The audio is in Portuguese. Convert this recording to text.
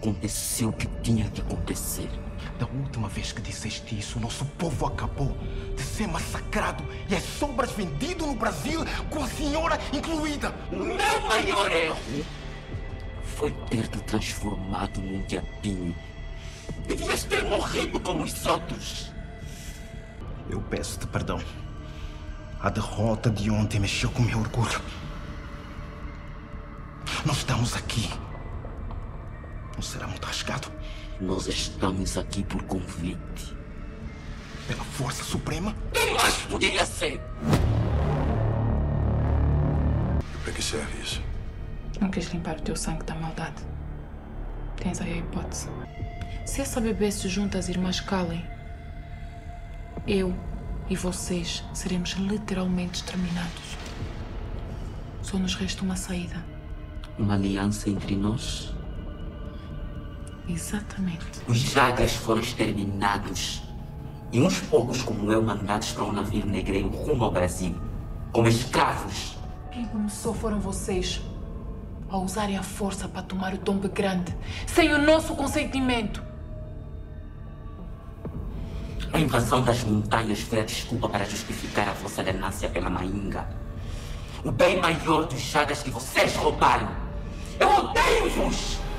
aconteceu o que tinha que acontecer. Da última vez que disseste isso, o nosso povo acabou de ser massacrado e as sobras vendido no Brasil, com a senhora incluída. Meu maior erro foi ter te transformado num diabinho. Devias ter morrido como os outros. Eu peço-te perdão. A derrota de ontem mexeu com o meu orgulho. Nós estamos aqui. Não será muito arriscado? Nós estamos aqui por convite. Pela Força Suprema? Quem mais podia ser? E para que serve isso? Não quis limpar o teu sangue da maldade. Tens aí a hipótese. Se essa bebê se junta às irmãs Calem, eu e vocês seremos literalmente exterminados. Só nos resta uma saída. Uma aliança entre nós? Exatamente. Os Jagas foram exterminados. E uns poucos como eu mandados para um navio negreiro rumo ao Brasil. Como escravos. Quem começou foram vocês. A usarem a força para tomar o dombe grande. Sem o nosso consentimento. A invasão das montanhas foi a desculpa para justificar a vossa ganância pela Mahinga. O bem maior dos Jagas que vocês roubaram. Eu odeio-vos!